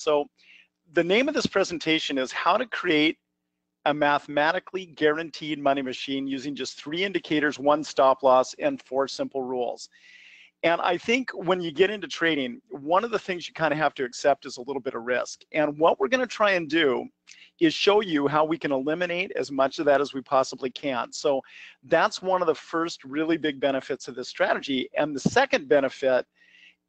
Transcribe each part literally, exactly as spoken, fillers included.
So the name of this presentation is how to create a mathematically guaranteed money machine using just three indicators, one stop loss, and four simple rules. And I think when you get into trading, one of the things you kind of have to accept is a little bit of risk. And what we're going to try and do is show you how we can eliminate as much of that as we possibly can. So that's one of the first really big benefits of this strategy. And the second benefit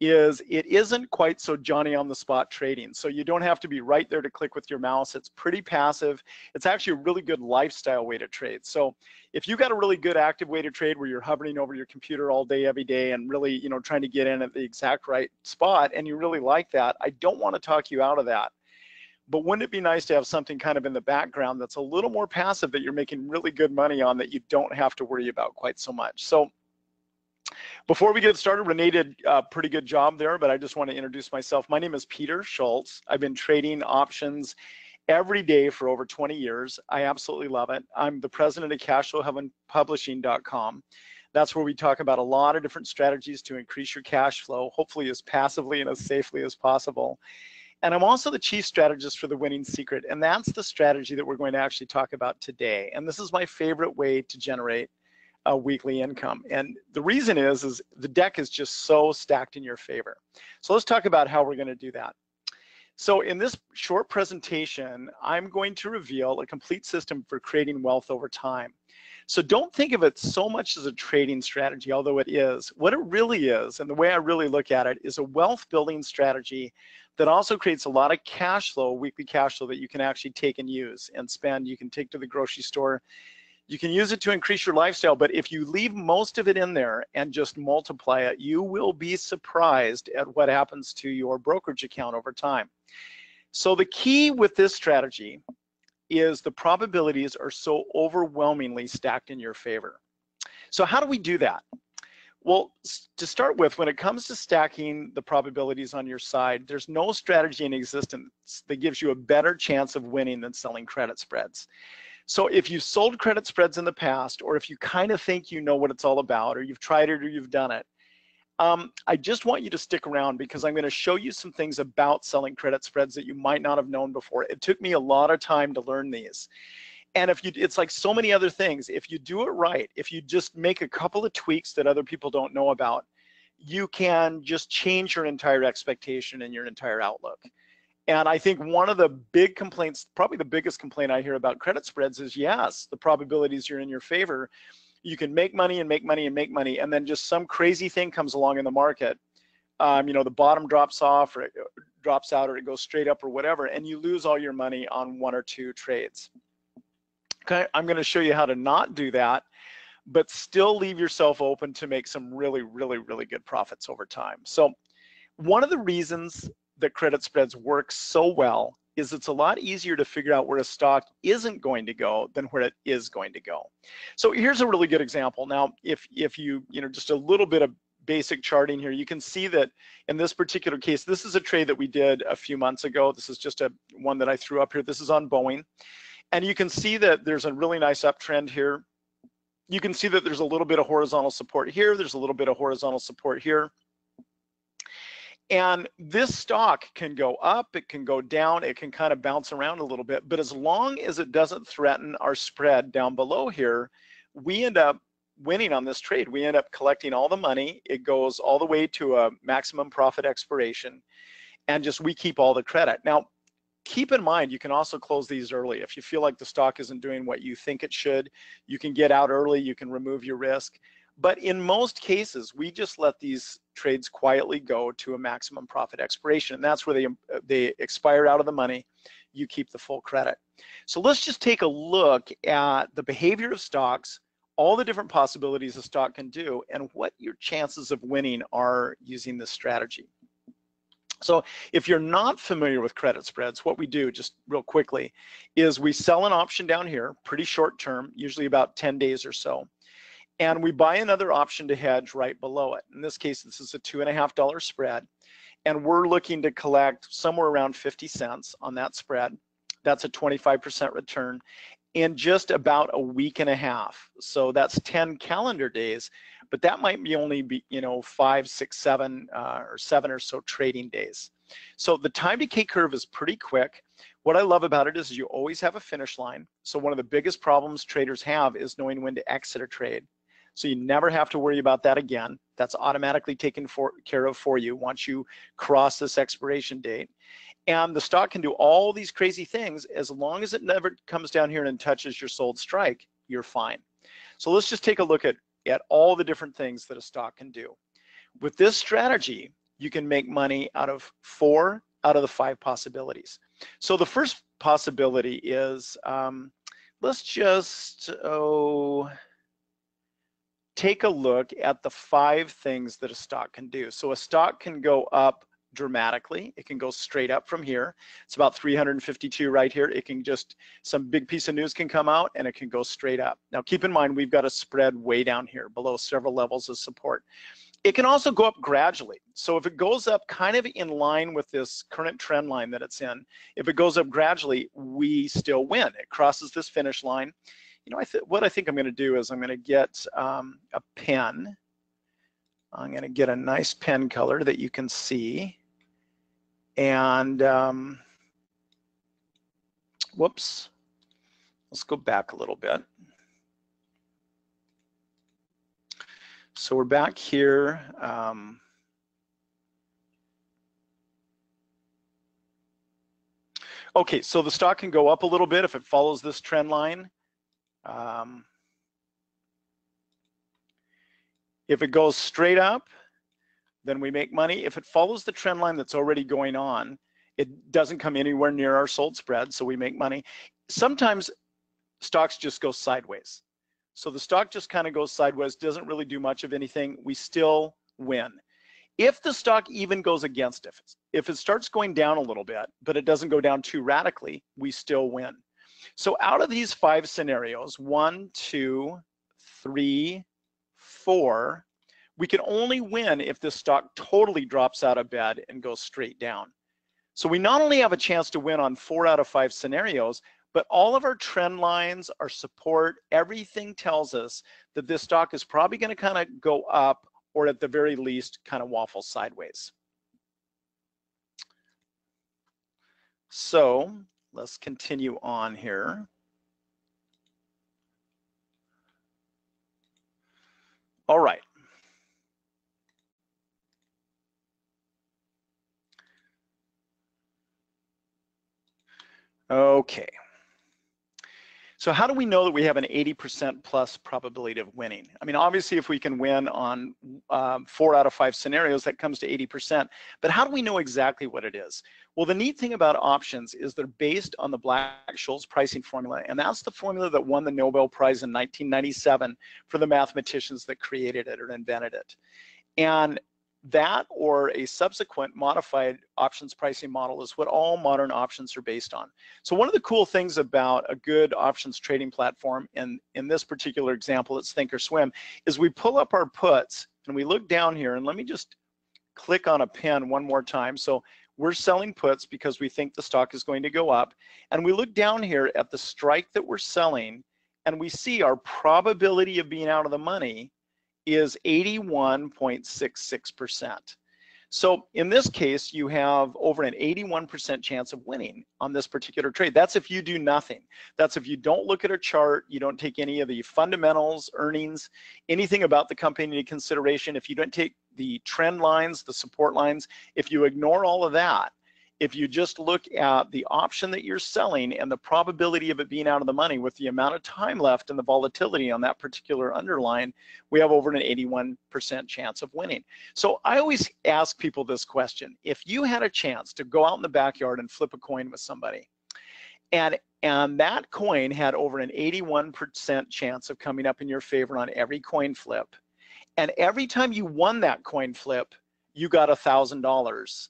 is it isn't quite so Johnny on the spot trading. So you don't have to be right there to click with your mouse. It's pretty passive. It's actually a really good lifestyle way to trade. So if you've got a really good active way to trade where you're hovering over your computer all day, every day, and really, you know, trying to get in at the exact right spot, and you really like that, I don't want to talk you out of that. But wouldn't it be nice to have something kind of in the background that's a little more passive that you're making really good money on that you don't have to worry about quite so much? So before we get started, Renee did a pretty good job there, but I just want to introduce myself. My name is Peter Schultz. I've been trading options every day for over twenty years. I absolutely love it. I'm the president of Cash Flow Haven Publishing dot com. That's where we talk about a lot of different strategies to increase your cash flow, hopefully as passively and as safely as possible. And I'm also the chief strategist for The Winning Secret, and that's the strategy that we're going to actually talk about today. And this is my favorite way to generate a weekly income. And the reason is, is the deck is just so stacked in your favor. So let's talk about how we're going to do that. So in this short presentation, I'm going to reveal a complete system for creating wealth over time. So don't think of it so much as a trading strategy, although it is. What it really is, and the way I really look at it, is a wealth building strategy that also creates a lot of cash flow, weekly cash flow that you can actually take and use and spend. You can take to the grocery store. You can use it to increase your lifestyle, but if you leave most of it in there and just multiply it, you will be surprised at what happens to your brokerage account over time. So the key with this strategy is the probabilities are so overwhelmingly stacked in your favor. So how do we do that? Well, to start with, when it comes to stacking the probabilities on your side, there's no strategy in existence that gives you a better chance of winning than selling credit spreads. So if you've sold credit spreads in the past, or if you kind of think you know what it's all about, or you've tried it or you've done it, um, I just want you to stick around because I'm going to show you some things about selling credit spreads that you might not have known before. It took me a lot of time to learn these. And if you, it's like so many other things, if you do it right, if you just make a couple of tweaks that other people don't know about, you can just change your entire expectation and your entire outlook. And I think one of the big complaints, probably the biggest complaint I hear about credit spreads is, yes, the probabilities are in your favor. You can make money and make money and make money, and then just some crazy thing comes along in the market. Um, you know, the bottom drops off or it drops out or it goes straight up or whatever, and you lose all your money on one or two trades. Okay, I'm going to show you how to not do that, but still leave yourself open to make some really, really, really good profits over time. So one of the reasons that credit spreads work so well is it's a lot easier to figure out where a stock isn't going to go than where it is going to go. So here's a really good example. Now, if if you, you know, just a little bit of basic charting here, you can see that in this particular case, this is a trade that we did a few months ago. This is just a one that I threw up here. This is on Boeing. And you can see that there's a really nice uptrend here. You can see that there's a little bit of horizontal support here. There's a little bit of horizontal support here. And this stock can go up, it can go down, it can kind of bounce around a little bit, but as long as it doesn't threaten our spread down below here, we end up winning on this trade. We end up collecting all the money. It goes all the way to a maximum profit expiration, and just we keep all the credit. Now, keep in mind, you can also close these early. If you feel like the stock isn't doing what you think it should, you can get out early, you can remove your risk. But in most cases, we just let these trades quietly go to a maximum profit expiration. And that's where they, they expire out of the money. You keep the full credit. So let's just take a look at the behavior of stocks, all the different possibilities a stock can do, and what your chances of winning are using this strategy. So if you're not familiar with credit spreads, what we do just real quickly is we sell an option down here, pretty short term, usually about ten days or so. And we buy another option to hedge right below it. In this case, this is a two and a half dollar spread, and we're looking to collect somewhere around fifty cents on that spread. That's a twenty-five percent return in just about a week and a half. So that's ten calendar days, but that might be only be, you know, five, six, seven, uh, or seven or so trading days. So the time decay curve is pretty quick. What I love about it is you always have a finish line. So one of the biggest problems traders have is knowing when to exit a trade. So you never have to worry about that again. That's automatically taken for, care of for you once you cross this expiration date. And the stock can do all these crazy things. As long as it never comes down here and touches your sold strike, you're fine. So let's just take a look at, at all the different things that a stock can do. With this strategy, you can make money out of four out of the five possibilities. So the first possibility is, um, let's just, oh, take a look at the five things that a stock can do. So a stock can go up dramatically. It can go straight up from here. It's about three hundred fifty-two right here. It can just, some big piece of news can come out and it can go straight up. Now keep in mind, we've got a spread way down here below several levels of support. It can also go up gradually. So if it goes up kind of in line with this current trend line that it's in, if it goes up gradually, we still win. It crosses this finish line. You know, I th what I think I'm gonna do is I'm gonna get um, a pen. I'm gonna get a nice pen color that you can see. And, um, whoops, let's go back a little bit. So we're back here. Um, okay, so the stock can go up a little bit if it follows this trend line. Um, if it goes straight up, then we make money. If it follows the trend line that's already going on, it doesn't come anywhere near our sold spread, so we make money. Sometimes stocks just go sideways. So the stock just kind of goes sideways, doesn't really do much of anything. We still win. If the stock even goes against us, if it starts going down a little bit, but it doesn't go down too radically, we still win. So out of these five scenarios, one, two, three, four, we can only win if this stock totally drops out of bed and goes straight down. So we not only have a chance to win on four out of five scenarios, but all of our trend lines, our support, everything tells us that this stock is probably going to kind of go up, or at the very least kind of waffle sideways. So let's continue on here. All right. Okay. So how do we know that we have an eighty percent plus probability of winning? I mean, obviously, if we can win on um, four out of five scenarios, that comes to eighty percent. But how do we know exactly what it is? Well, the neat thing about options is they're based on the Black-Scholes pricing formula, and that's the formula that won the Nobel Prize in nineteen ninety-seven for the mathematicians that created it or invented it. And that or a subsequent modified options pricing model is what all modern options are based on. So one of the cool things about a good options trading platform, and in this particular example, it's Thinkorswim, is we pull up our puts and we look down here, and let me just click on a pen one more time. So we're selling puts because we think the stock is going to go up, and we look down here at the strike that we're selling, and we see our probability of being out of the money is eighty-one point six six percent. So in this case, you have over an eighty-one percent chance of winning on this particular trade. That's if you do nothing. That's if you don't look at a chart, you don't take any of the fundamentals, earnings, anything about the company into consideration. If you don't take the trend lines, the support lines, if you ignore all of that, if you just look at the option that you're selling and the probability of it being out of the money with the amount of time left and the volatility on that particular underlying, we have over an eighty-one percent chance of winning. So I always ask people this question. If you had a chance to go out in the backyard and flip a coin with somebody, and, and that coin had over an eighty-one percent chance of coming up in your favor on every coin flip, and every time you won that coin flip, you got a thousand dollars.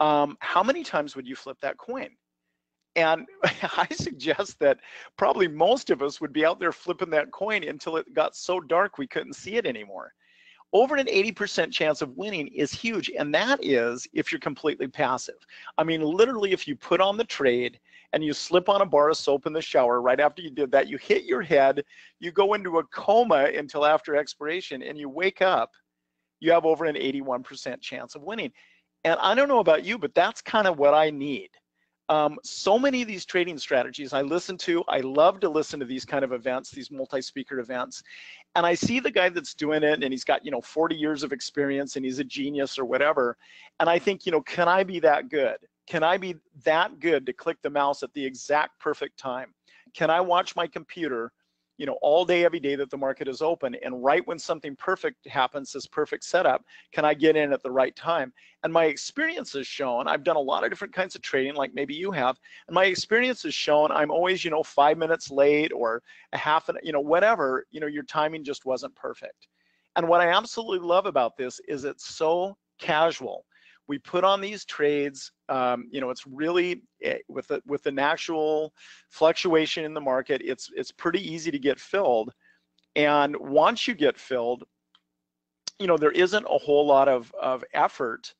Um, how many times would you flip that coin? And I suggest that probably most of us would be out there flipping that coin until it got so dark we couldn't see it anymore. Over an eighty percent chance of winning is huge, and that is if you're completely passive. I mean, literally, if you put on the trade and you slip on a bar of soap in the shower right after you did that, you hit your head, you go into a coma until after expiration, and you wake up, you have over an eighty-one percent chance of winning. And I don't know about you, but that's kind of what I need. Um, so many of these trading strategies I listen to, I love to listen to these kind of events, these multi-speaker events, and I see the guy that's doing it and he's got, you know, forty years of experience and he's a genius or whatever. And I think, you know, can I be that good? Can I be that good to click the mouse at the exact perfect time? Can I watch my computer, you know, all day, every day that the market is open, and right when something perfect happens, this perfect setup, can I get in at the right time? And my experience has shown, I've done a lot of different kinds of trading, like maybe you have, and my experience has shown I'm always, you know, five minutes late or a half an, you know, whatever, you know, your timing just wasn't perfect. And what I absolutely love about this is it's so casual. We put on these trades, um, you know, it's really, with, a, with an actual fluctuation in the market, it's, it's pretty easy to get filled. And once you get filled, you know, there isn't a whole lot of, of effort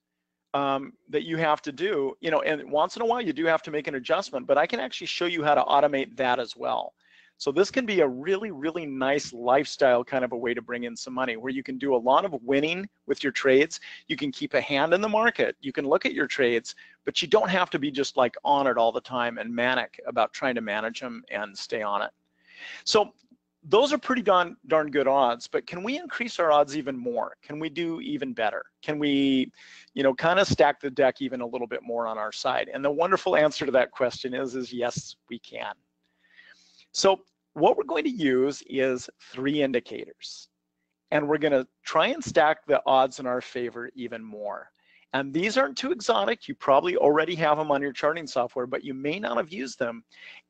um, that you have to do, you know, and once in a while you do have to make an adjustment, but I can actually show you how to automate that as well. So this can be a really, really nice lifestyle kind of a way to bring in some money, where you can do a lot of winning with your trades. You can keep a hand in the market. You can look at your trades, but you don't have to be just like on it all the time and manic about trying to manage them and stay on it. So those are pretty darn, darn good odds, but can we increase our odds even more? Can we do even better? Can we, you know, kind of stack the deck even a little bit more on our side? And the wonderful answer to that question is, is yes, we can. So what we're going to use is three indicators, and we're going to try and stack the odds in our favor even more. And these aren't too exotic. You probably already have them on your charting software, but you may not have used them.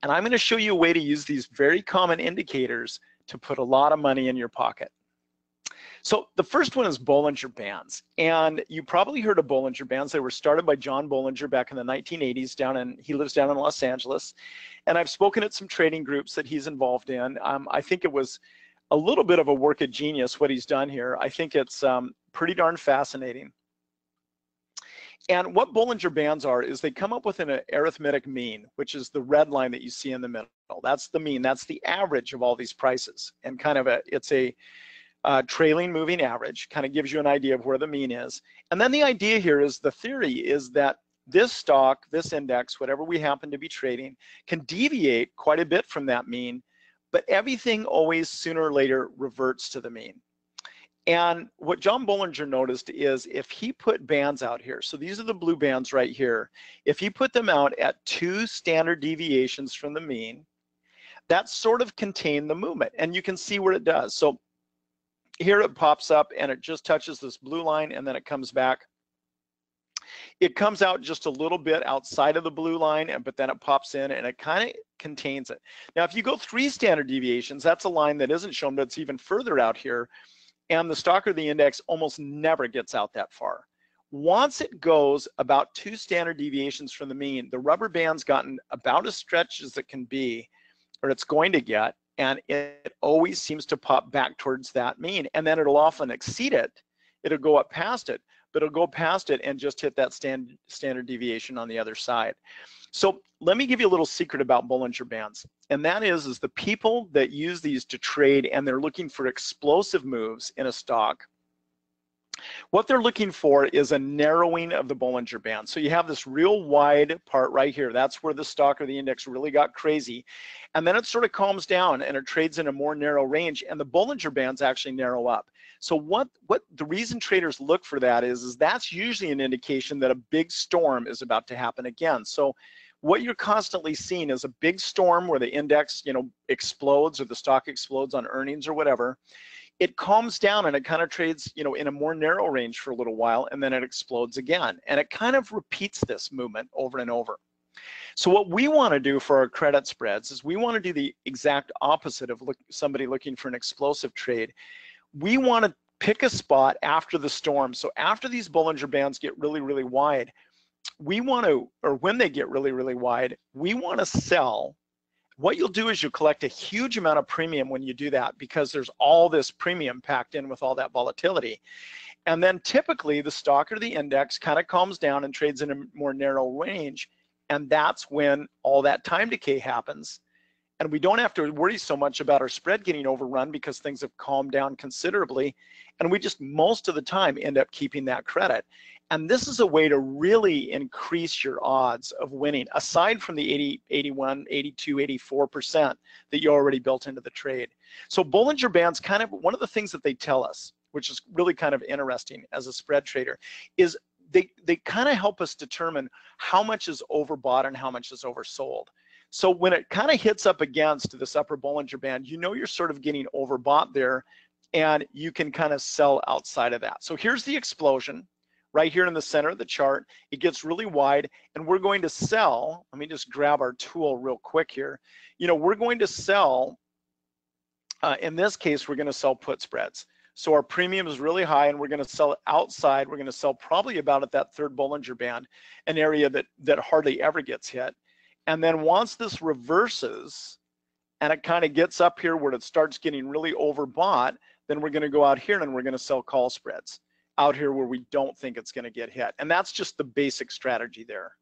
And I'm going to show you a way to use these very common indicators to put a lot of money in your pocket. So the first one is Bollinger Bands, and you probably heard of Bollinger Bands. They were started by John Bollinger back in the nineteen eighties down in, he lives down in Los Angeles, and I've spoken at some trading groups that he's involved in. Um, I think it was a little bit of a work of genius what he's done here. I think it's um, pretty darn fascinating. And what Bollinger Bands are is they come up with an arithmetic mean, which is the red line that you see in the middle. That's the mean, that's the average of all these prices, and kind of a, it's a, Uh, trailing moving average, kind of gives you an idea of where the mean is. And then the idea here is, the theory is that this stock, this index, whatever we happen to be trading, can deviate quite a bit from that mean, but everything always sooner or later reverts to the mean. And what John Bollinger noticed is, if he put bands out here, so these are the blue bands right here, if he put them out at two standard deviations from the mean, that sort of contained the movement, and you can see where it does. So here it pops up and it just touches this blue line, and then it comes back. It comes out just a little bit outside of the blue line, and but then it pops in and it kind of contains it. Now, if you go three standard deviations, that's a line that isn't shown, but it's even further out here, and the stock or the index almost never gets out that far. Once it goes about two standard deviations from the mean, the rubber band's gotten about as stretched as it can be, or it's going to get, and it always seems to pop back towards that mean, and then it'll often exceed it. It'll go up past it, but it'll go past it and just hit that stand, standard deviation on the other side. So let me give you a little secret about Bollinger Bands, and that is, is the people that use these to trade and they're looking for explosive moves in a stock, what they're looking for is a narrowing of the Bollinger Band. So you have this real wide part right here. That's where the stock or the index really got crazy. And then it sort of calms down and it trades in a more narrow range, and the Bollinger Bands actually narrow up. So what, what the reason traders look for that is, is that's usually an indication that a big storm is about to happen again. So what you're constantly seeing is a big storm where the index, you know, explodes or the stock explodes on earnings or whatever. It calms down and it kind of trades, you know, in a more narrow range for a little while, and then it explodes again. And it kind of repeats this movement over and over. So what we want to do for our credit spreads is we want to do the exact opposite of look, somebody looking for an explosive trade. We want to pick a spot after the storm. So after these Bollinger Bands get really, really wide, we want to, or when they get really, really wide, we want to sell. What you'll do is you'll collect a huge amount of premium when you do that, because there's all this premium packed in with all that volatility. And then typically the stock or the index kind of calms down and trades in a more narrow range, and that's when all that time decay happens. And we don't have to worry so much about our spread getting overrun, because things have calmed down considerably, and we just most of the time end up keeping that credit. And this is a way to really increase your odds of winning, aside from the eighty, eighty-one, eighty-two, eighty-four percent that you already built into the trade. So Bollinger Bands, kind of one of the things that they tell us, which is really kind of interesting as a spread trader, is they, they kind of help us determine how much is overbought and how much is oversold. So when it kind of hits up against this upper Bollinger Band, you know you're sort of getting overbought there, and you can kind of sell outside of that. So here's the explosion right here in the center of the chart. It gets really wide, and we're going to sell. Let me just grab our tool real quick here. You know, we're going to sell, uh, in this case, we're gonna sell put spreads. So our premium is really high, and we're gonna sell outside. We're gonna sell probably about at that third Bollinger Band, an area that, that hardly ever gets hit. And then once this reverses, and it kind of gets up here where it starts getting really overbought, then we're gonna go out here and we're gonna sell call spreads out here where we don't think it's gonna get hit. And that's just the basic strategy there.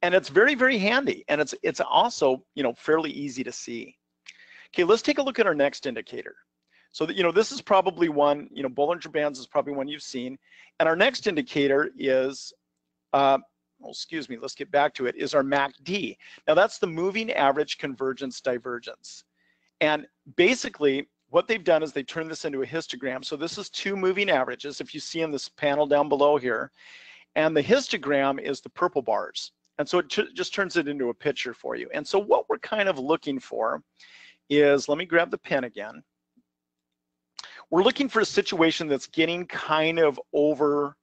And it's very, very handy. And it's it's also, you know, fairly easy to see. Okay, let's take a look at our next indicator. So that, you know, this is probably one, you know, Bollinger Bands is probably one you've seen. And our next indicator is, uh, well, excuse me, let's get back to it, is our M A C D. Now that's the moving average convergence divergence. And basically, what they've done is they turned this into a histogram. So this is two moving averages, if you see in this panel down below here, and the histogram is the purple bars. And so it just turns it into a picture for you. And so what we're kind of looking for is, let me grab the pen again. We're looking for a situation that's getting kind of oversold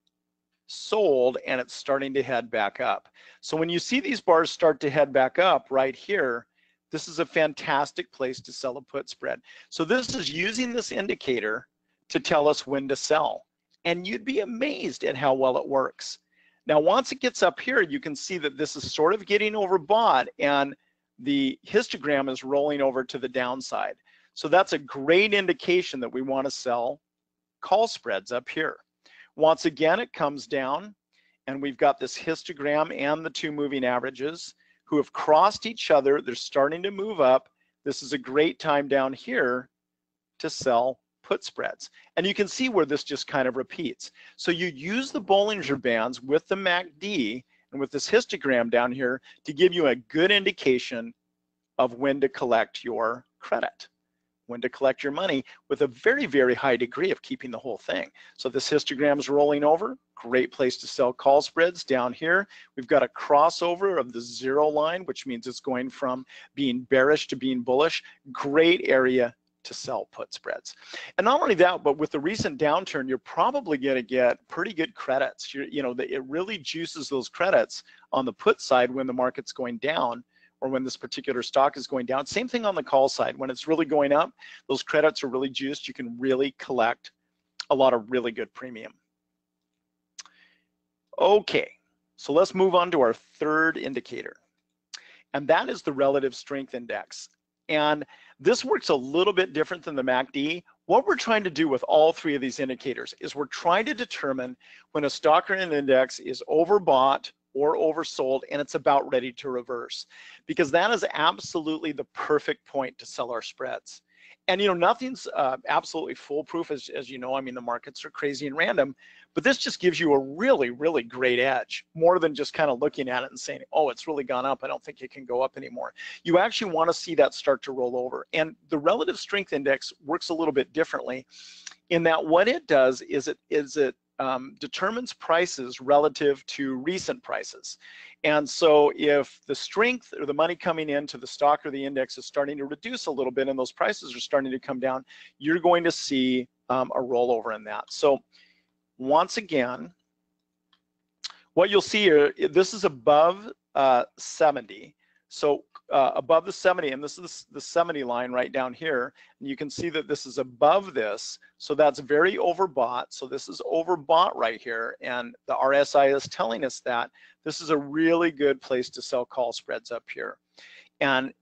and it's starting to head back up. So when you see these bars start to head back up right here, this is a fantastic place to sell a put spread. So this is using this indicator to tell us when to sell. And you'd be amazed at how well it works. Now, once it gets up here, you can see that this is sort of getting overbought and the histogram is rolling over to the downside. So that's a great indication that we want to sell call spreads up here. Once again, it comes down and we've got this histogram and the two moving averages who have crossed each other. They're starting to move up. This is a great time down here to sell put spreads. And you can see where this just kind of repeats. So you use the Bollinger Bands with the M A C D and with this histogram down here to give you a good indication of when to collect your credit, when to collect your money, with a very, very high degree of keeping the whole thing. So this histogram is rolling over, great place to sell call spreads. Down here, we've got a crossover of the zero line, which means it's going from being bearish to being bullish. Great area to sell put spreads. And not only that, but with the recent downturn, you're probably gonna get pretty good credits. You're, you know, the, it really juices those credits on the put side when the market's going down, or when this particular stock is going down. Same thing on the call side. When it's really going up, those credits are really juiced. You can really collect a lot of really good premium. Okay, so let's move on to our third indicator, and that is the Relative Strength Index. And this works a little bit different than the M A C D. What we're trying to do with all three of these indicators is we're trying to determine when a stock or an index is overbought or oversold and it's about ready to reverse, because that is absolutely the perfect point to sell our spreads. And you know, nothing's uh, absolutely foolproof, as, as you know. I mean, the markets are crazy and random, but this just gives you a really, really great edge, more than just kind of looking at it and saying, oh, it's really gone up, I don't think it can go up anymore. You actually want to see that start to roll over. And the Relative Strength Index works a little bit differently in that what it does is it is it Um, determines prices relative to recent prices. And so if the strength or the money coming into the stock or the index is starting to reduce a little bit and those prices are starting to come down, you're going to see um, a rollover in that. So once again, what you'll see here, this is above uh, seventy. So uh, above the seventy, and this is the seventy line right down here, and you can see that this is above this, so that's very overbought. So this is overbought right here, and the R S I is telling us that this is a really good place to sell call spreads up here. And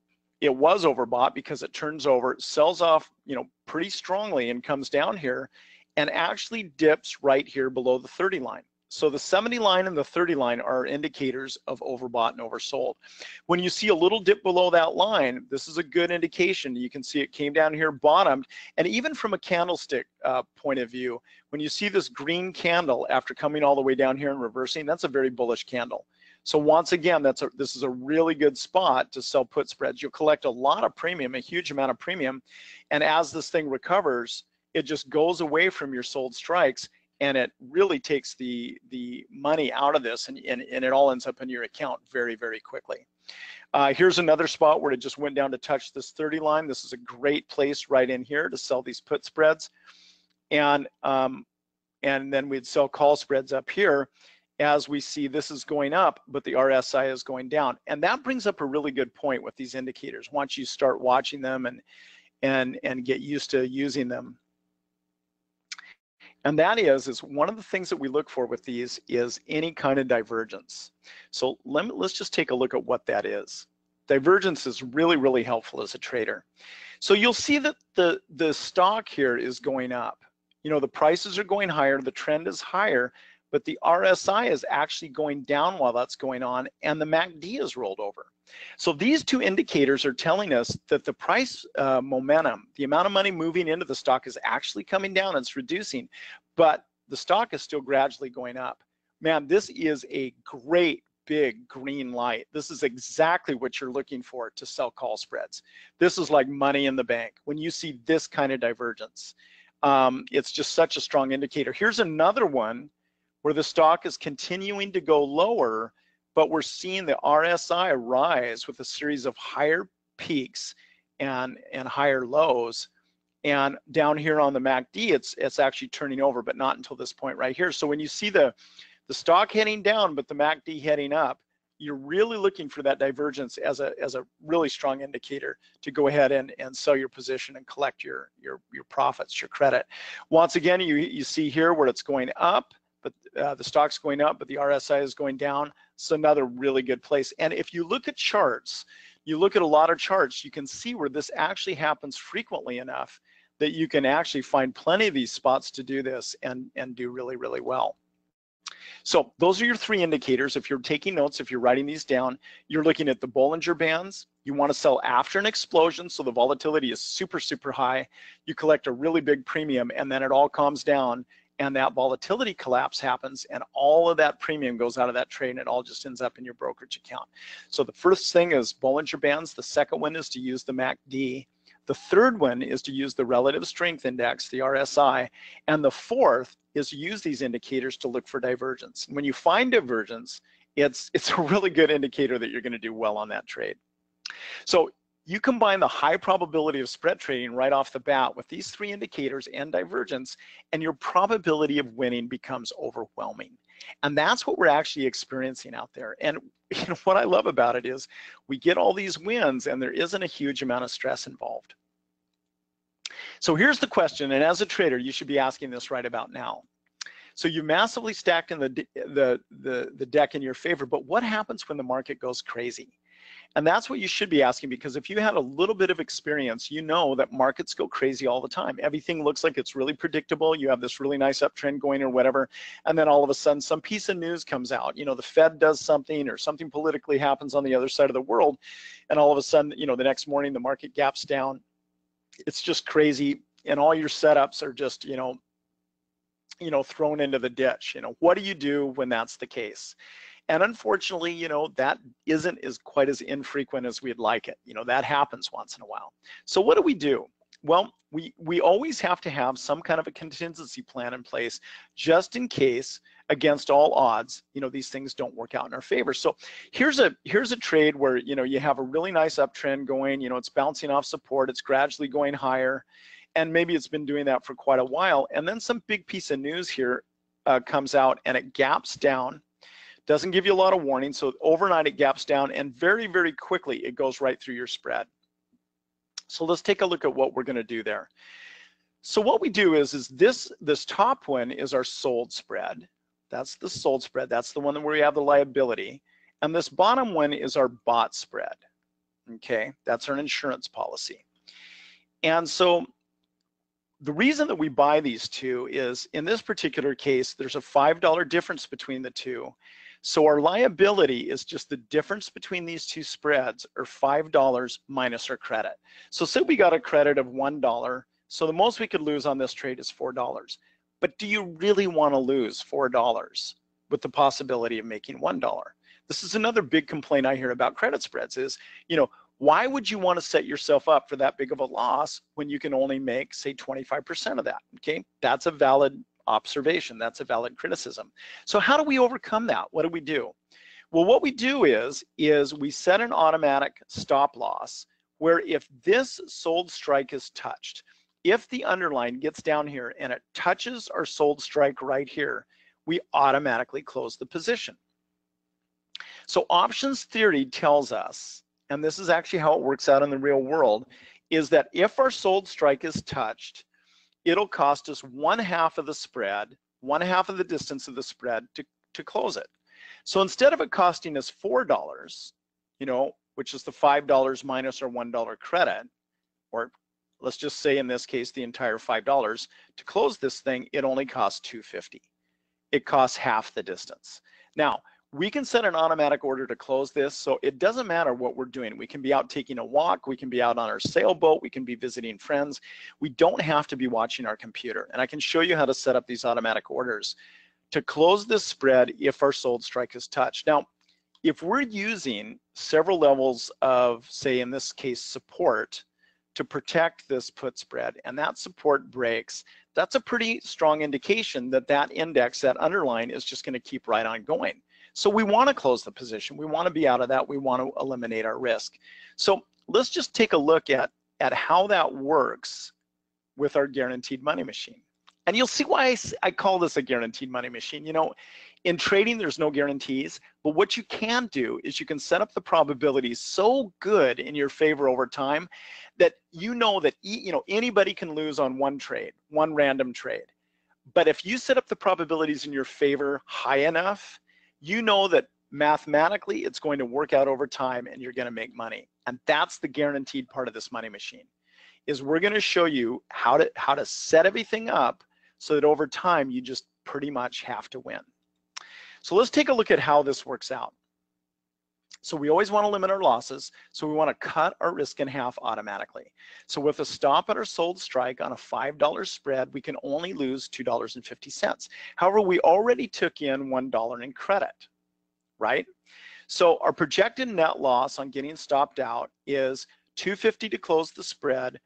it was overbought because it turns over, sells off, you know, pretty strongly and comes down here and actually dips right here below the thirty line. So the seventy line and the thirty line are indicators of overbought and oversold. When you see a little dip below that line, this is a good indication. You can see it came down here, bottomed, and even from a candlestick uh, point of view, when you see this green candle after coming all the way down here and reversing, that's a very bullish candle. So once again, that's a, this is a really good spot to sell put spreads. You'll collect a lot of premium, a huge amount of premium, and as this thing recovers, it just goes away from your sold strikes, and it really takes the the money out of this, and, and, and it all ends up in your account very, very quickly. Uh, here's another spot where it just went down to touch this thirty line. This is a great place right in here to sell these put spreads, and um, and then we'd sell call spreads up here. As we see, this is going up, but the R S I is going down, and that brings up a really good point with these indicators. Once you start watching them and and and get used to using them, and that is is one of the things that we look for with these is any kind of divergence. So let me, let's just take a look at what that is. Divergence is really, really helpful as a trader. So you'll see that the the stock here is going up. You know, the prices are going higher, the trend is higher, but the R S I is actually going down while that's going on, and the M A C D is rolled over. So these two indicators are telling us that the price uh, momentum, the amount of money moving into the stock, is actually coming down. It's reducing, but the stock is still gradually going up. Man, this is a great big green light. This is exactly what you're looking for to sell call spreads. This is like money in the bank when you see this kind of divergence. Um, it's just such a strong indicator. Here's another one where the stock is continuing to go lower, but we're seeing the R S I rise with a series of higher peaks and, and higher lows. And down here on the M A C D, it's, it's actually turning over, but not until this point right here. So when you see the, the stock heading down, but the M A C D heading up, you're really looking for that divergence as a, as a really strong indicator to go ahead and, and sell your position and collect your, your, your profits, your credit. Once again, you, you see here where it's going up, but uh, the stock's going up, but the R S I is going down. It's another really good place. And if you look at charts, you look at a lot of charts, you can see where this actually happens frequently enough that you can actually find plenty of these spots to do this and, and do really, really well. So those are your three indicators. If you're taking notes, if you're writing these down, you're looking at the Bollinger Bands. You want to sell after an explosion, so the volatility is super, super high. You collect a really big premium, and then it all calms down, and that volatility collapse happens, and all of that premium goes out of that trade, and it all just ends up in your brokerage account. So the first thing is Bollinger Bands. The second one is to use the M A C D. The third one is to use the Relative Strength Index, the R S I. And the fourth is to use these indicators to look for divergence. And when you find divergence, it's, it's a really good indicator that you're going to do well on that trade. So you combine the high probability of spread trading right off the bat with these three indicators and divergence, and your probability of winning becomes overwhelming. And that's what we're actually experiencing out there. And you know, what I love about it is we get all these wins, and there isn't a huge amount of stress involved. So here's the question, and as a trader, you should be asking this right about now. So you massively stacked in the, the, the, the deck in your favor, but what happens when the market goes crazy? And that's what you should be asking, because if you had a little bit of experience, you know that markets go crazy all the time. Everything looks like it's really predictable. You have this really nice uptrend going or whatever, and then all of a sudden some piece of news comes out. You know, the Fed does something, or something politically happens on the other side of the world, and all of a sudden, you know, the next morning the market gaps down. It's just crazy, and all your setups are just, you know, you know, thrown into the ditch. You know, what do you do when that's the case? And unfortunately, you know, that isn't as quite as infrequent as we'd like it. You know, that happens once in a while. So what do we do? Well, we, we always have to have some kind of a contingency plan in place, just in case, against all odds, you know, these things don't work out in our favor. So here's a, here's a trade where, you know, you have a really nice uptrend going, you know, it's bouncing off support, it's gradually going higher, and maybe it's been doing that for quite a while. And then some big piece of news here uh, comes out, and it gaps down. Doesn't give you a lot of warning, so overnight it gaps down, and very, very quickly it goes right through your spread. So let's take a look at what we're going to do there. So what we do is, is this, this top one is our sold spread. That's the sold spread. That's the one where we have the liability. And this bottom one is our bought spread. Okay, that's our insurance policy. And so the reason that we buy these two is, in this particular case, there's a five dollar difference between the two. So our liability is just the difference between these two spreads, or five dollars minus our credit. So say we got a credit of one dollar, so the most we could lose on this trade is four dollars. But do you really want to lose four dollars with the possibility of making one dollar? This is another big complaint I hear about credit spreads is, you know, why would you want to set yourself up for that big of a loss when you can only make, say, twenty-five percent of that? Okay, that's a valid observation. That's a valid criticism. So how do we overcome that? What do we do? Well, what we do is, is we set an automatic stop loss where if this sold strike is touched, if the underline gets down here and it touches our sold strike right here, we automatically close the position. So options theory tells us, and this is actually how it works out in the real world, is that if our sold strike is touched, it'll cost us one half of the spread, one half of the distance of the spread to, to close it. So instead of it costing us four dollars, you know, which is the five dollars minus our one dollar credit, or let's just say in this case, the entire five dollars, to close this thing, it only costs two dollars and fifty cents. It costs half the distance. Now, we can set an automatic order to close this, so it doesn't matter what we're doing. We can be out taking a walk, we can be out on our sailboat, we can be visiting friends. We don't have to be watching our computer. And I can show you how to set up these automatic orders to close this spread if our sold strike is touched. Now, if we're using several levels of, say in this case, support to protect this put spread, and that support breaks, that's a pretty strong indication that that index, that underline, is just gonna keep right on going. So we want to close the position. We want to be out of that. We want to eliminate our risk. So let's just take a look at, at how that works with our guaranteed money machine. And you'll see why I, I call this a guaranteed money machine. You know, in trading, there's no guarantees, but what you can do is you can set up the probability so good in your favor over time that you know that, you know, anybody can lose on one trade, one random trade. But if you set up the probabilities in your favor high enough, you know that mathematically it's going to work out over time and you're going to make money. And that's the guaranteed part of this money machine, is we're going to show you how to, how to set everything up so that over time you just pretty much have to win. So let's take a look at how this works out. So we always want to limit our losses, so we want to cut our risk in half automatically. So with a stop at our sold strike on a five dollar spread, we can only lose two dollars and fifty cents. However, we already took in one dollar in credit, right? So our projected net loss on getting stopped out is two dollars and fifty cents to close the spread.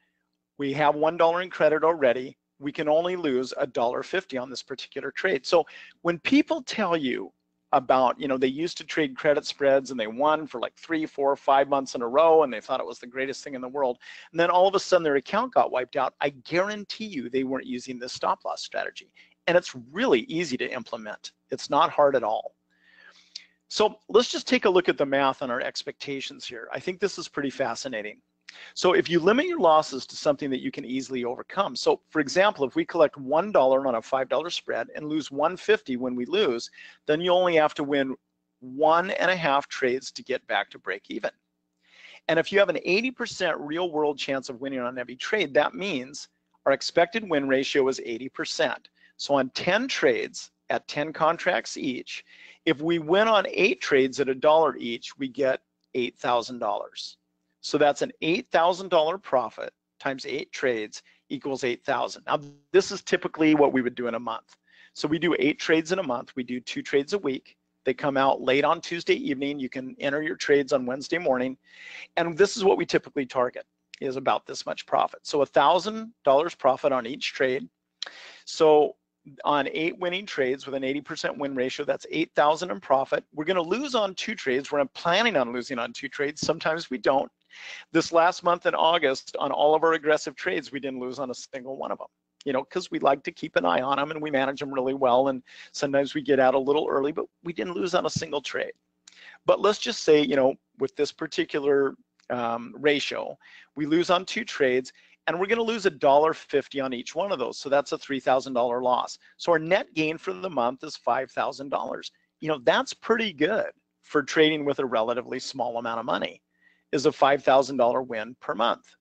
We have one dollar in credit already. We can only lose one dollar and fifty cents on this particular trade. So when people tell you about, you know, they used to trade credit spreads and they won for like three, four, five months in a row and they thought it was the greatest thing in the world. And then all of a sudden their account got wiped out. I guarantee you they weren't using this stop loss strategy. And it's really easy to implement. It's not hard at all. So let's just take a look at the math on our expectations here. I think this is pretty fascinating. So if you limit your losses to something that you can easily overcome. So for example, if we collect one dollar on a five dollar spread and lose one dollar and fifty cents when we lose, then you only have to win one and a half trades to get back to break even. And if you have an eighty percent real world chance of winning on every trade, that means our expected win ratio is eighty percent. So on ten trades at ten contracts each, if we win on eight trades at a dollar each, we get eight thousand dollars. So that's an eight thousand dollar profit times eight trades equals eight thousand. Now, this is typically what we would do in a month. So we do eight trades in a month. We do two trades a week. They come out late on Tuesday evening. You can enter your trades on Wednesday morning. And this is what we typically target, is about this much profit. So one thousand dollars profit on each trade. So on eight winning trades with an eighty percent win ratio, that's eight thousand in profit. We're going to lose on two trades. We're planning on losing on two trades. Sometimes we don't. This last month in August, on all of our aggressive trades, we didn't lose on a single one of them, you know, because we like to keep an eye on them and we manage them really well. And sometimes we get out a little early, but we didn't lose on a single trade. But let's just say, you know, with this particular um, ratio, we lose on two trades and we're going to lose one dollar and fifty cents on each one of those. So that's a three thousand dollar loss. So our net gain for the month is five thousand dollars. You know, that's pretty good for trading with a relatively small amount of money, is a five thousand dollar win per month.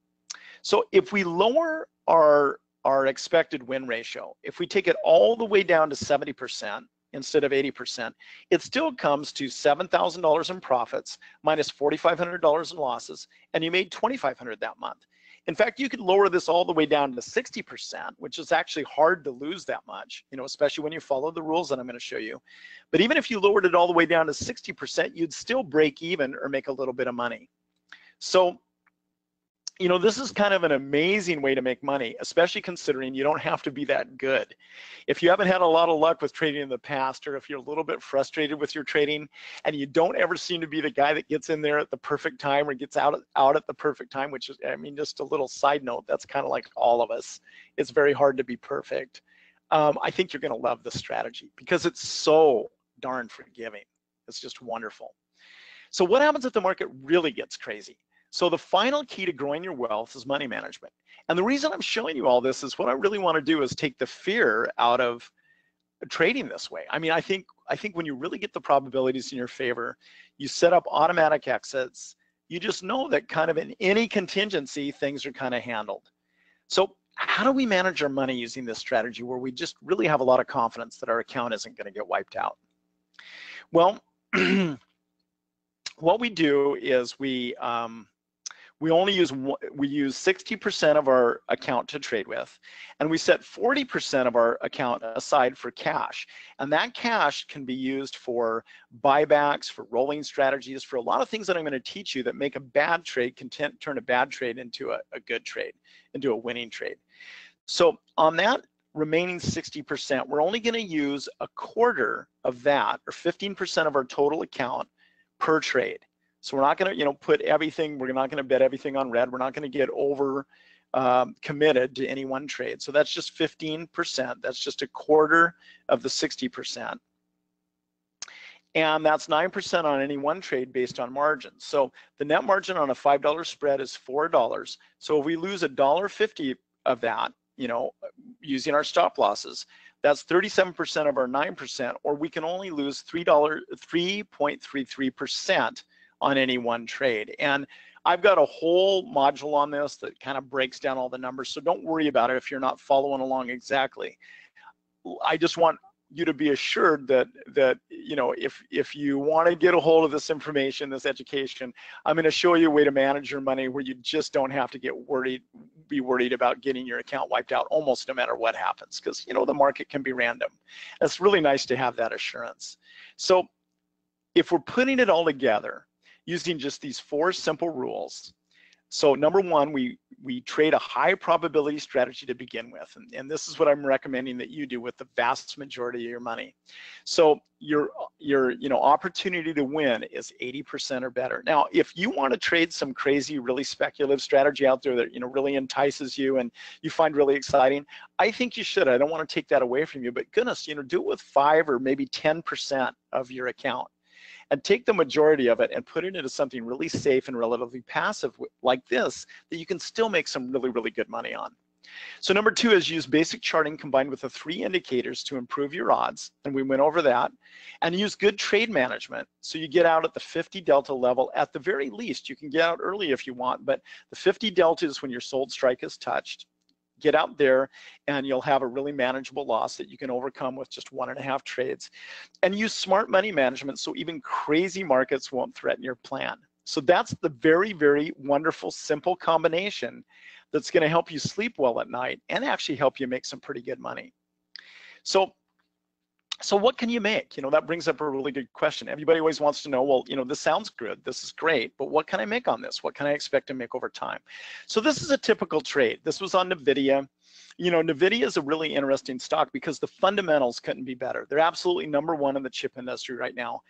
So if we lower our our expected win ratio. If we take it all the way down to seventy percent instead of eighty percent, it still comes to seven thousand dollars in profits minus four thousand five hundred dollars in losses, and you made two thousand five hundred dollars that month. In fact, you could lower this all the way down to sixty percent, which is actually hard to lose that much, you know, especially when you follow the rules that I'm going to show you. But even if you lowered it all the way down to sixty percent, you'd still break even or make a little bit of money. So, you know, this is kind of an amazing way to make money, especially considering you don't have to be that good. If you haven't had a lot of luck with trading in the past, or if you're a little bit frustrated with your trading and you don't ever seem to be the guy that gets in there at the perfect time or gets out, out at the perfect time, which is, I mean, just a little side note, that's kind of like all of us. It's very hard to be perfect. Um, I think you're going to love this strategy because it's so darn forgiving. It's just wonderful. So what happens if the market really gets crazy? So the final key to growing your wealth is money management. And the reason I'm showing you all this is what I really want to do is take the fear out of trading this way. I mean, I think I think when you really get the probabilities in your favor, you set up automatic exits, you just know that kind of in any contingency, things are kind of handled. So how do we manage our money using this strategy where we just really have a lot of confidence that our account isn't going to get wiped out? Well, what we do is we, um, We only use, we use sixty percent of our account to trade with, and we set forty percent of our account aside for cash. And that cash can be used for buybacks, for rolling strategies, for a lot of things that I'm going to teach you that make a bad trade, can turn a bad trade into a, a good trade, into a winning trade. So on that remaining sixty percent, we're only going to use a quarter of that, or fifteen percent of our total account per trade. So we're not going to, you know, put everything, we're not going to bet everything on red. We're not going to get over um, committed to any one trade. So that's just fifteen percent. That's just a quarter of the sixty percent. And that's nine percent on any one trade based on margin. So the net margin on a five dollar spread is four dollars. So if we lose a dollar fifty of that, you know, using our stop losses, that's thirty-seven percent of our nine percent, or we can only lose three point three three percent on any one trade. And I've got a whole module on this that kind of breaks down all the numbers, so don't worry about it if you're not following along exactly. I just want you to be assured that that you know, if if you want to get a hold of this information, this education, I'm going to show you a way to manage your money where you just don't have to get worried, be worried about getting your account wiped out almost no matter what happens, because you know the market can be random. It's really nice to have that assurance. So if we're putting it all together using just these four simple rules. So number one, we, we trade a high probability strategy to begin with. And, and this is what I'm recommending that you do with the vast majority of your money. So your, your you know, opportunity to win is eighty percent or better. Now, if you want to trade some crazy, really speculative strategy out there that, you know, really entices you and you find really exciting, I think you should. I don't want to take that away from you, but goodness, you know, do it with five or maybe ten percent of your account. And take the majority of it and put it into something really safe and relatively passive like this that you can still make some really, really good money on. So number two is use basic charting combined with the three indicators to improve your odds, and we went over that, and use good trade management so you get out at the fifty delta level. At the very least, you can get out early if you want, but the fifty delta is when your sold strike is touched. Get out there and you'll have a really manageable loss that you can overcome with just one and a half trades. And use smart money management so even crazy markets won't threaten your plan. So that's the very, very wonderful, simple combination that's going to help you sleep well at night and actually help you make some pretty good money. So So what can you make? You know, that brings up a really good question. Everybody always wants to know, well, you know, this sounds good, this is great, but what can I make on this? What can I expect to make over time? So this is a typical trade. This was on NVIDIA. You know, NVIDIA is a really interesting stock because the fundamentals couldn't be better. They're absolutely number one in the chip industry right now,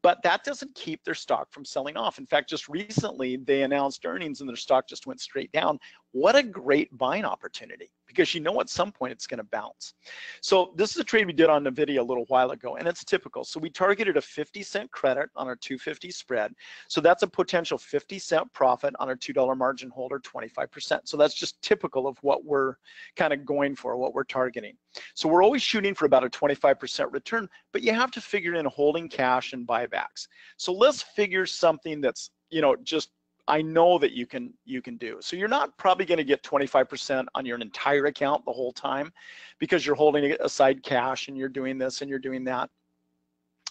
but that doesn't keep their stock from selling off. In fact, just recently they announced earnings and their stock just went straight down. What a great buying opportunity, because you know at some point it's going to bounce. So this is a trade we did on NVIDIA a little while ago, and it's typical. So we targeted a fifty cent credit on our two fifty spread. So that's a potential fifty cent profit on our two dollar margin holder, twenty-five percent. So that's just typical of what we're kind of going for, what we're targeting. So we're always shooting for about a twenty-five percent return, but you have to figure in holding cash and buybacks. So let's figure something that's, you know, just I know that you can you can do. So you're not probably going to get twenty-five percent on your entire account the whole time, because you're holding aside cash and you're doing this and you're doing that.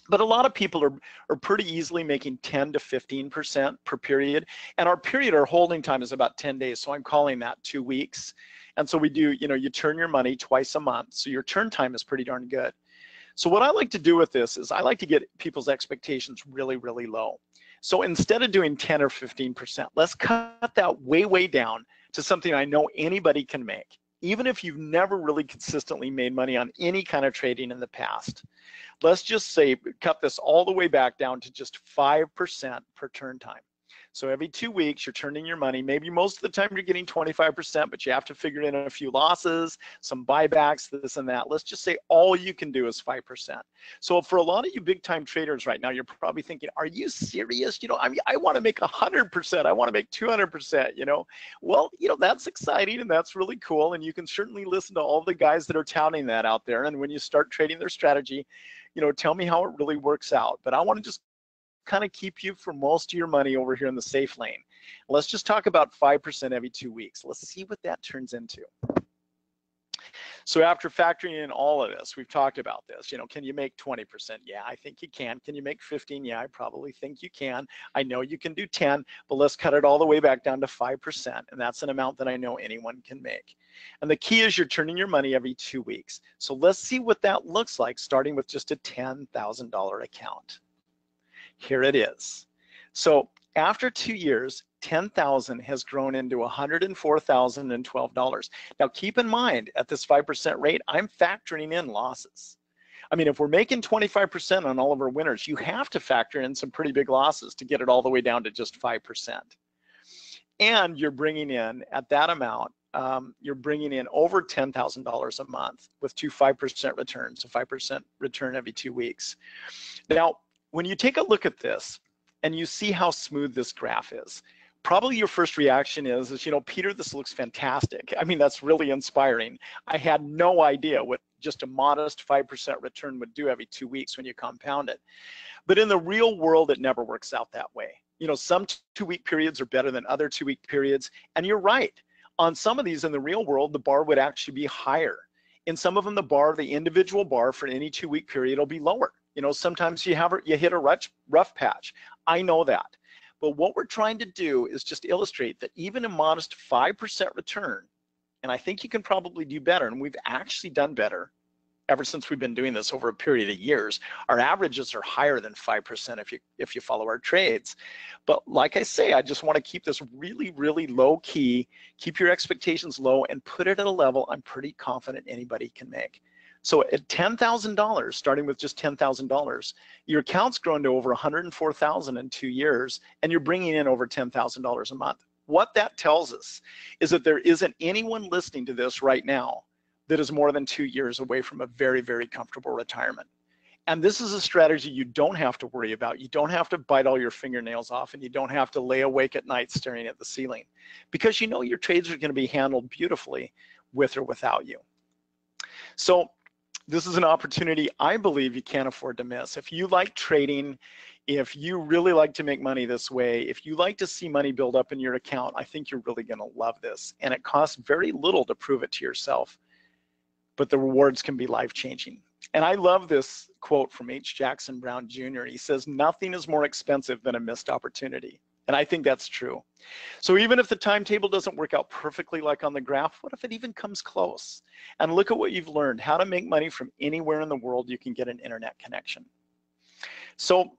But a lot of people are, are pretty easily making ten to fifteen percent per period. And our period, our holding time is about ten days. So I'm calling that two weeks. And so we do, you know, you turn your money twice a month. So your turn time is pretty darn good. So what I like to do with this is I like to get people's expectations really, really low. So instead of doing ten or fifteen percent, let's cut that way, way down to something I know anybody can make, even if you've never really consistently made money on any kind of trading in the past. Let's just say, cut this all the way back down to just five percent per turn time. So every two weeks, you're turning your money. Maybe most of the time you're getting twenty-five percent, but you have to figure in a few losses, some buybacks, this and that. Let's just say all you can do is five percent. So for a lot of you big time traders right now, you're probably thinking, are you serious? You know, I mean, I want to make one hundred percent. I want to make two hundred percent, you know. Well, you know, that's exciting and that's really cool. And you can certainly listen to all the guys that are touting that out there. And when you start trading their strategy, you know, tell me how it really works out. But I want to just kind of keep you for most of your money over here in the safe lane. Let's just talk about five percent every two weeks. Let's see what that turns into. So after factoring in all of this, we've talked about this, you know, can you make twenty percent? Yeah, I think you can. Can you make fifteen? Yeah, I probably think you can. I know you can do ten, but let's cut it all the way back down to five percent. And that's an amount that I know anyone can make. And the key is you're turning your money every two weeks. So let's see what that looks like, starting with just a ten thousand dollar account. Here it is. So after two years, ten thousand has grown into one hundred four thousand twelve dollars. Now keep in mind, at this five percent rate, I'm factoring in losses. I mean, if we're making twenty-five percent on all of our winners, you have to factor in some pretty big losses to get it all the way down to just five percent. And you're bringing in, at that amount, um, you're bringing in over ten thousand dollars a month with two five percent returns, so five percent return every two weeks. Now, when you take a look at this and you see how smooth this graph is, probably your first reaction is, is, you know, Peter, this looks fantastic. I mean, that's really inspiring. I had no idea what just a modest five percent return would do every two weeks when you compound it. But in the real world, it never works out that way. You know, some two-week periods are better than other two-week periods. And you're right. On some of these in the real world, the bar would actually be higher. In some of them, the bar, the individual bar for any two-week period will be lower. You know, sometimes you have you hit a rough, rough patch. I know that. But what we're trying to do is just illustrate that even a modest five percent return, and I think you can probably do better, and we've actually done better ever since we've been doing this over a period of years. Our averages are higher than five percent if you if you follow our trades. But like I say, I just want to keep this really, really low key, keep your expectations low, and put it at a level I'm pretty confident anybody can make. So at ten thousand dollars, starting with just ten thousand dollars, your account's grown to over one hundred four thousand dollars in two years, and you're bringing in over ten thousand dollars a month. What that tells us is that there isn't anyone listening to this right now that is more than two years away from a very, very comfortable retirement. And this is a strategy you don't have to worry about. You don't have to bite all your fingernails off, and you don't have to lay awake at night staring at the ceiling, because you know your trades are going to be handled beautifully with or without you. So this is an opportunity I believe you can't afford to miss. If you like trading, if you really like to make money this way, if you like to see money build up in your account, I think you're really going to love this. And it costs very little to prove it to yourself, but the rewards can be life-changing. And I love this quote from H. Jackson Brown Junior He says, "Nothing is more expensive than a missed opportunity." And I think that's true. So even if the timetable doesn't work out perfectly like on the graph, what if it even comes close? And look at what you've learned, how to make money from anywhere in the world you can get an internet connection. So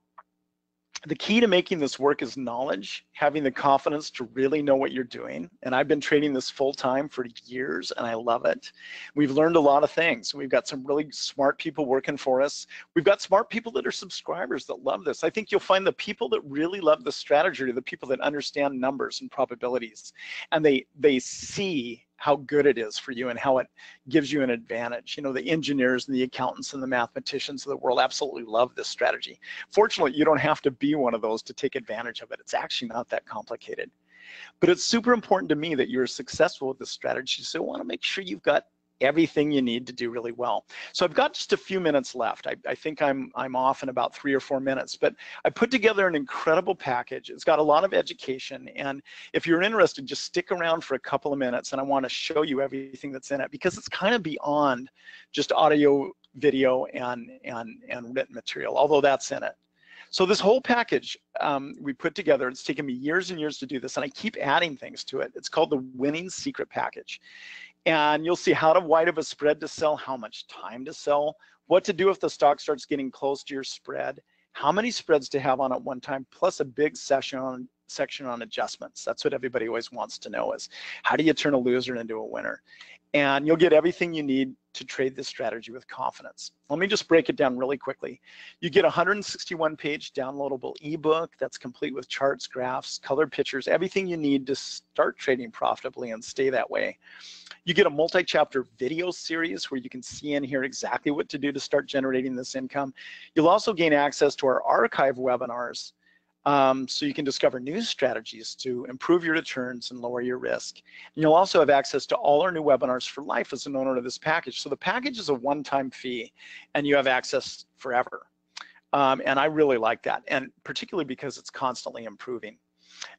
the key to making this work is knowledge, having the confidence to really know what you're doing. And I've been trading this full time for years, and I love it. We've learned a lot of things. We've got some really smart people working for us. We've got smart people that are subscribers that love this. I think you'll find the people that really love the strategy are the people that understand numbers and probabilities, and they they see how good it is for you and how it gives you an advantage. You know, the engineers and the accountants and the mathematicians of the world absolutely love this strategy. Fortunately, you don't have to be one of those to take advantage of it. It's actually not that complicated. But it's super important to me that you're successful with this strategy, so I want to make sure you've got everything you need to do really well. So I've got just a few minutes left. I, I think I'm, I'm off in about three or four minutes, but I put together an incredible package. It's got a lot of education, and if you're interested, just stick around for a couple of minutes, and I want to show you everything that's in it, because it's kind of beyond just audio, video, and, and, and written material, although that's in it. So this whole package um, we put together, it's taken me years and years to do this, and I keep adding things to it. It's called the Winning Secret Package. And you'll see how to wide of a spread to sell, how much time to sell, what to do if the stock starts getting close to your spread, how many spreads to have on at one time, plus a big session on, section on adjustments. That's what everybody always wants to know, is how do you turn a loser into a winner? And you'll get everything you need to trade this strategy with confidence. Let me just break it down really quickly. You get a one hundred sixty-one page downloadable ebook that's complete with charts, graphs, color pictures, everything you need to start trading profitably and stay that way. You get a multi-chapter video series where you can see and hear exactly what to do to start generating this income. You'll also gain access to our archive webinars, Um, so you can discover new strategies to improve your returns and lower your risk. And you'll also have access to all our new webinars for life as an owner of this package. So the package is a one-time fee, and you have access forever. Um, and I really like that, and particularly because it's constantly improving.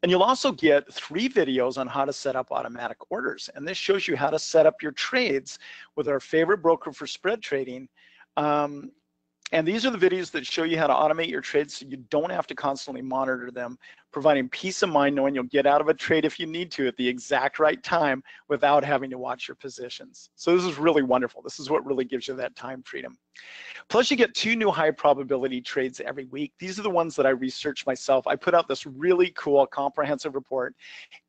And you'll also get three videos on how to set up automatic orders. And this shows you how to set up your trades with our favorite broker for spread trading. Um, And these are the videos that show you how to automate your trades so you don't have to constantly monitor them, providing peace of mind knowing you'll get out of a trade if you need to at the exact right time without having to watch your positions. So this is really wonderful. This is what really gives you that time freedom. Plus, you get two new high probability trades every week. These are the ones that I research myself. I put out this really cool comprehensive report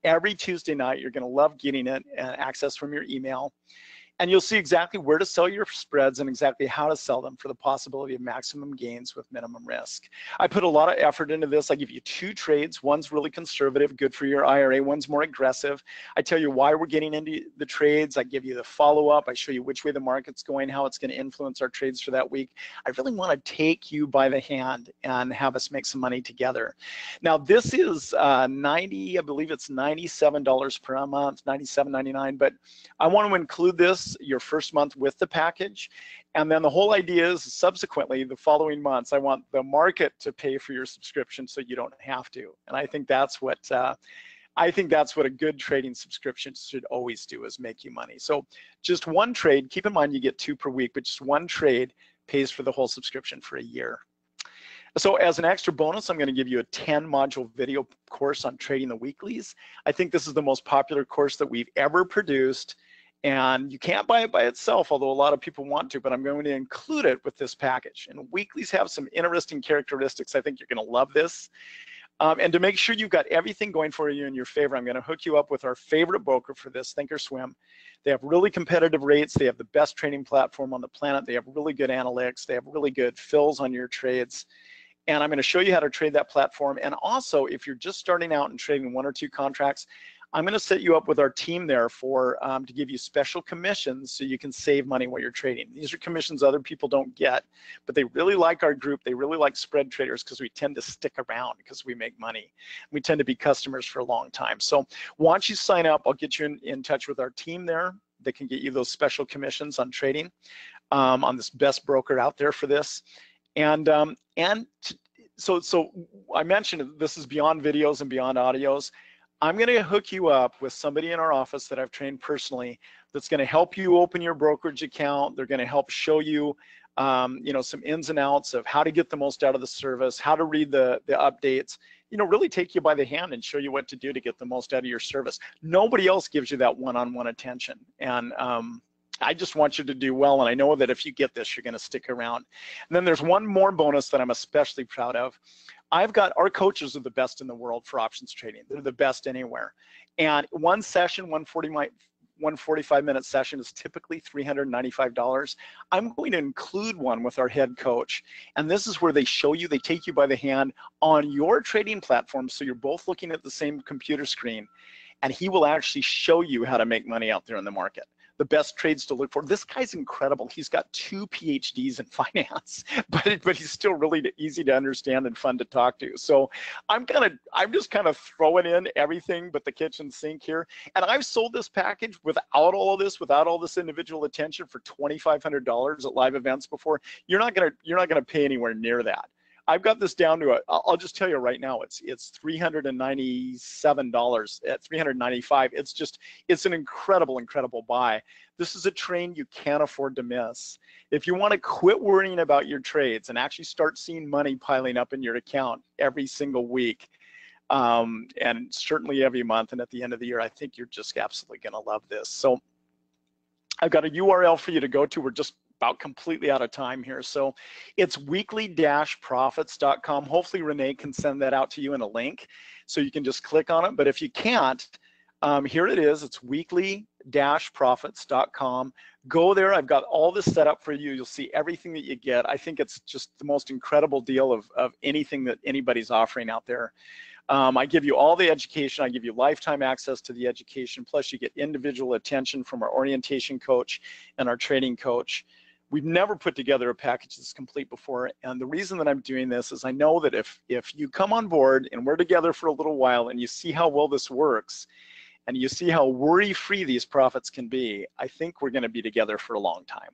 every Tuesday night. You're going to love getting it and access from your email. And you'll see exactly where to sell your spreads and exactly how to sell them for the possibility of maximum gains with minimum risk. I put a lot of effort into this. I give you two trades. One's really conservative, good for your I R A. One's more aggressive. I tell you why we're getting into the trades. I give you the follow-up. I show you which way the market's going, how it's going to influence our trades for that week. I really want to take you by the hand and have us make some money together. Now, this is uh, ninety, I believe it's ninety-seven dollars per month, ninety-seven ninety-nine, but I want to include this your first month with the package, and then the whole idea is subsequently the following months I want the market to pay for your subscription so you don't have to. And I think that's what uh, I think that's what a good trading subscription should always do, is make you money. So just one trade, keep in mind you get two per week, but just one trade pays for the whole subscription for a year. So as an extra bonus, I'm going to give you a ten module video course on trading the weeklies. I think this is the most popular course that we've ever produced, and you can't buy it by itself, although a lot of people want to, but I'm going to include it with this package. And weeklies have some interesting characteristics. I think you're going to love this. Um, and to make sure you've got everything going for you in your favor, I'm going to hook you up with our favorite broker for this, Thinkorswim. They have really competitive rates. They have the best trading platform on the planet. They have really good analytics. They have really good fills on your trades. And I'm going to show you how to trade that platform. And also, if you're just starting out and trading one or two contracts, I'm going to set you up with our team there for um, to give you special commissions so you can save money while you're trading. These are commissions other people don't get, but they really like our group. They really like spread traders because we tend to stick around because we make money. We tend to be customers for a long time. So once you sign up, I'll get you in, in touch with our team there that can get you those special commissions on trading um, on this best broker out there for this. And um, and to, so so I mentioned this is beyond videos and beyond audios. I'm going to hook you up with somebody in our office that I've trained personally that's going to help you open your brokerage account. They're going to help show you, um, you know, some ins and outs of how to get the most out of the service, how to read the, the updates, you know, really take you by the hand and show you what to do to get the most out of your service. Nobody else gives you that one-on-one attention. And um, I just want you to do well. And I know that if you get this, you're going to stick around. And then there's one more bonus that I'm especially proud of. I've got, our coaches are the best in the world for options trading. They're the best anywhere. And one session, one forty-five minute session is typically three hundred ninety-five dollars. I'm going to include one with our head coach. And this is where they show you, they take you by the hand on your trading platform. So you're both looking at the same computer screen, and he will actually show you how to make money out there in the market. the best trades to look for. This guy's incredible. He's got two PhDs in finance, but but he's still really easy to understand and fun to talk to. So I'm kind of I'm just kind of throwing in everything but the kitchen sink here. And I've sold this package without all of this, without all this individual attention, for twenty-five hundred dollars at live events before. You're not gonna you're not gonna pay anywhere near that. I've got this down to a, I'll just tell you right now, it's it's three hundred ninety-seven dollars at three hundred ninety-five dollars. It's just, it's an incredible, incredible buy. This is a train you can't afford to miss. If you want to quit worrying about your trades and actually start seeing money piling up in your account every single week, um, and certainly every month, and at the end of the year, I think you're just absolutely going to love this. So I've got a U R L for you to go to. We're just about completely out of time here. So it's weekly dash profits dot com. Hopefully Renee can send that out to you in a link so you can just click on it. But if you can't, um, here it is. It's weekly dash profits dot com. Go there. I've got all this set up for you. You'll see everything that you get. I think it's just the most incredible deal of, of anything that anybody's offering out there. Um, I give you all the education. I give you lifetime access to the education. Plus you get individual attention from our orientation coach and our trading coach. We've never put together a package that's complete before, and the reason that I'm doing this is I know that if if you come on board and we're together for a little while and you see how well this works and you see how worry-free these profits can be, I think we're going to be together for a long time.